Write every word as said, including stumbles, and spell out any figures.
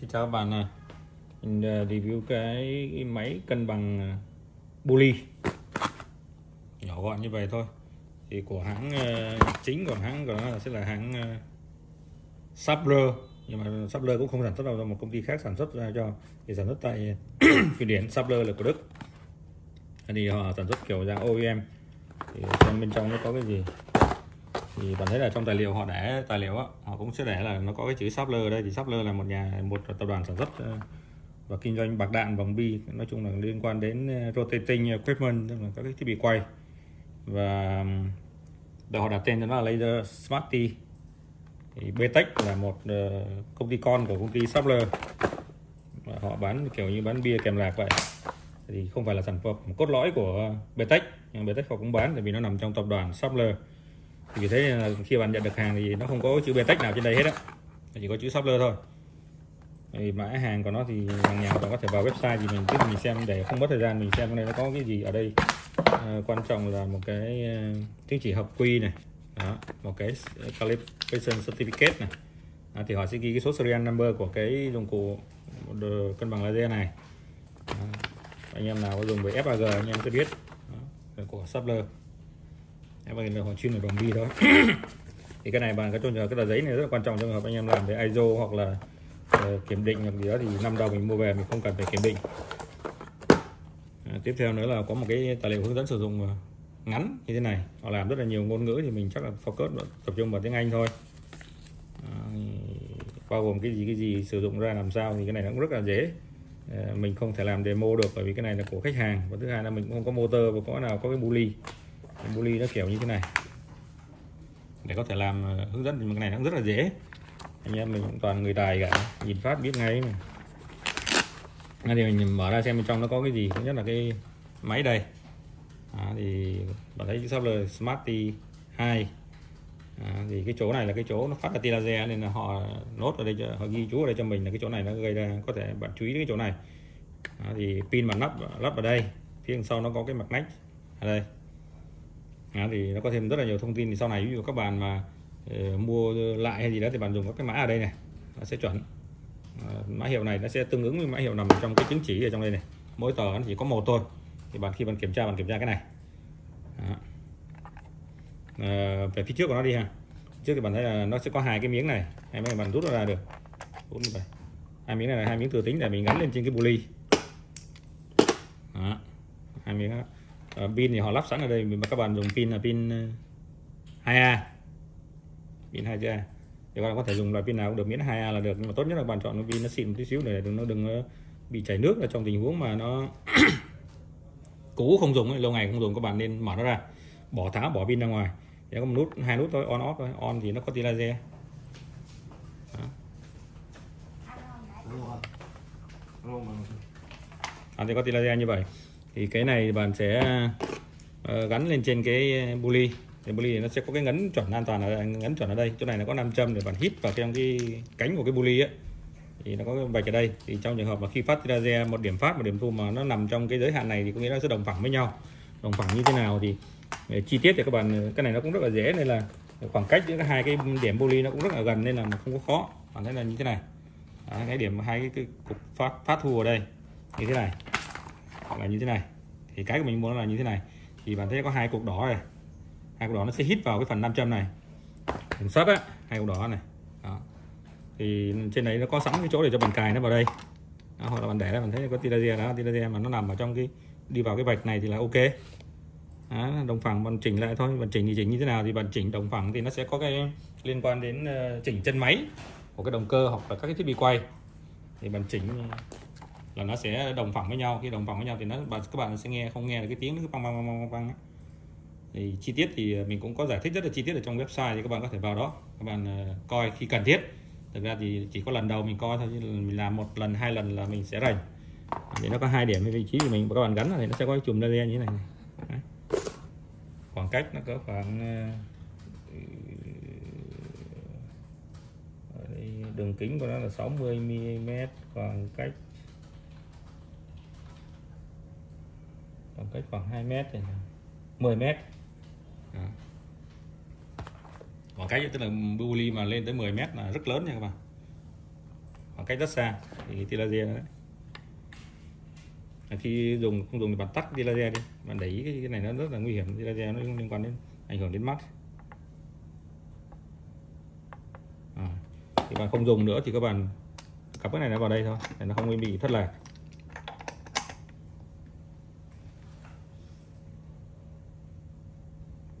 Xin chào các bạn à. Mình review cái, cái máy cân bằng Bully nhỏ gọn như vậy thôi, thì của hãng chính của hãng của nó sẽ là hãng Schaeffler, nhưng mà Schaeffler cũng không sản xuất đâu, một công ty khác sản xuất ra cho, thì sản xuất tại Thụy Điển. Schaeffler là của Đức, thì họ sản xuất kiểu dạng o e em. Thì xem bên trong nó có cái gì thì bạn thấy là trong tài liệu họ để tài liệu á, họ cũng sẽ để là nó có cái chữ Schaeffler ở đây. Thì Schaeffler là một nhà một tập đoàn sản xuất và kinh doanh bạc đạn, vòng bi, nói chung là liên quan đến rotating equipment, tức là các cái thiết bị quay, và họ đặt tên cho nó là Laser Smarty. Thì bê tech là một công ty con của công ty Schaeffler, họ bán kiểu như bán bia kèm lạc vậy, thì không phải là sản phẩm cốt lõi của bê tech, nhưng bê tech họ cũng bán, tại vì nó nằm trong tập đoàn Schaeffler. Thì vì thế là khi bạn nhận được hàng thì nó không có chữ bê tech nào trên đây hết á, chỉ có chữ Schaeffler thôi. Thì mã hàng của nó thì hàng nhà bạn có thể vào website thì mình mình xem, để không mất thời gian mình xem hôm nay nó có cái gì ở đây. À, quan trọng là một cái chứng chỉ hợp quy này, đó, một cái calibration certificate này. À, thì họ sẽ ghi cái số serial number của cái dụng cụ cân bằng laser này. À, anh em nào có dùng với ép a giê anh em sẽ biết, đó, của Schaeffler. Em bạn là họ chuyên về vòng bi đó. Thì cái này bạn có trôn vào cái tờ giấy này rất là quan trọng trong trường hợp anh em làm về i ét ô hoặc là uh, kiểm định hoặc gì đó, thì năm đầu mình mua về mình không cần phải kiểm định. À, tiếp theo nữa là có một cái tài liệu hướng dẫn sử dụng ngắn như thế này, họ làm rất là nhiều ngôn ngữ, thì mình chắc là focus tập trung vào tiếng Anh thôi. À, bao gồm cái gì cái gì sử dụng ra làm sao, thì cái này nó cũng rất là dễ. À, mình không thể làm demo được bởi vì cái này là của khách hàng, và thứ hai là mình cũng không có motor và có nào có cái bully. Bully nó kiểu như thế này để có thể làm uh, hướng dẫn. Thì cái này nó rất là dễ, anh em mình cũng toàn người tài cả, nhìn phát biết ngay. Nên thì mình mở ra xem bên trong nó có cái gì. Thứ nhất là cái máy đây, à, thì bạn thấy Schaeffler Smarty hai, à, thì cái chỗ này là cái chỗ nó phát ra tia laser, nên là họ nốt ở đây cho, họ ghi chú ở đây cho mình là cái chỗ này nó gây ra, có thể bạn chú ý đến cái chỗ này. À, thì pin mà lắp lắp vào đây, phía đằng sau nó có cái mặt nách ở đây. À, thì nó có thêm rất là nhiều thông tin. Thì sau này ví dụ các bạn mà uh, mua lại hay gì đó thì bạn dùng các cái mã ở đây này, nó sẽ chuẩn. Uh, mã hiệu này nó sẽ tương ứng với mã hiệu nằm trong cái chứng chỉ ở trong đây này. Mỗi tờ nó chỉ có một thôi, thì bạn khi bạn kiểm tra bạn kiểm tra cái này. Uh, về phía trước của nó đi ha, trước thì bạn thấy là nó sẽ có hai cái miếng này, hai miếng này bạn rút nó ra được, rút như vậy. Hai miếng này là hai miếng thừa tính để mình gắn lên trên cái bully. Đó, hai miếng đó. À, pin thì họ lắp sẵn ở đây, mà các bạn dùng pin là pin hai A, pin hai A, thì các bạn có thể dùng loại pin nào cũng được, miễn hai A là được. Nhưng mà tốt nhất là bạn chọn cái pin nó xịn một tí xíu để nó đừng bị chảy nước, là trong tình huống mà nó cũ không dùng, lâu ngày không dùng các bạn nên mở nó ra, bỏ tháo bỏ pin ra ngoài. Thì có một nút, hai nút thôi, on off thôi. On thì nó có tia laser. Đó. À, thì có tia laser như vậy. Thì cái này bạn sẽ uh, gắn lên trên cái bully. Cái bully nó sẽ có cái ngấn chuẩn an toàn ở đây, ngấn chuẩn ở đây. Chỗ này nó có nam châm để bạn hít vào trong cái cánh của cái bully ấy. Thì nó có cái vạch ở đây. Thì trong trường hợp mà khi phát laser, một điểm phát một điểm thu mà nó nằm trong cái giới hạn này thì có nghĩa nó sẽ đồng phẳng với nhau. Đồng phẳng như thế nào thì chi tiết thì các bạn, cái này nó cũng rất là dễ, nên là khoảng cách giữa hai cái điểm bully nó cũng rất là gần nên là không có khó. Bạn thấy là như thế này. Đó, cái điểm hai cái, cái cục phát phát thu ở đây như thế này. Là như thế này, thì cái của mình muốn là như thế này, thì bạn thấy có hai cục đỏ này, hai cục đỏ nó sẽ hít vào cái phần nam châm này, phần sắt á, hai cục đỏ này. Đó. Thì trên đấy nó có sẵn cái chỗ để cho bạn cài nó vào đây, đó, hoặc là bạn để ra bạn thấy có tia laser đó, tia laser mà nó nằm ở trong cái đi vào cái vạch này thì là ok. Đó, đồng phẳng bạn chỉnh lại thôi, bạn chỉnh thì chỉnh như thế nào thì bạn chỉnh đồng phẳng thì nó sẽ có cái liên quan đến chỉnh chân máy của cái động cơ hoặc là các cái thiết bị quay, thì bạn chỉnh là nó sẽ đồng phẳng với nhau. Khi đồng phẳng với nhau thì nó các bạn sẽ nghe không nghe được cái tiếng nó cứ bang bang bang bang. Thì chi tiết thì mình cũng có giải thích rất là chi tiết ở trong website, thì các bạn có thể vào đó các bạn coi khi cần thiết. Thực ra thì chỉ có lần đầu mình coi thôi, chứ mình làm một lần hai lần là mình sẽ rành. Thì nó có hai điểm vị trí của mình, các bạn gắn là nó sẽ có cái chùm laser như thế này. Đấy. Khoảng cách nó có khoảng đường kính của nó là sáu mươi mi li mét, khoảng cách cách khoảng hai mét này, mười mét. Đó. Khoảng cách tức là bully mà lên tới mười mét là rất lớn nha các bạn. khoảng cách rất xa thì tia laser đấy. Khi dùng không dùng thì bạn tắt tia laser đi, bạn để ý cái này nó rất là nguy hiểm, tia laser nó liên quan đến ảnh hưởng đến mắt. À, thì bạn không dùng nữa thì các bạn cắm cái này nó vào đây thôi để nó không bị thất lạc.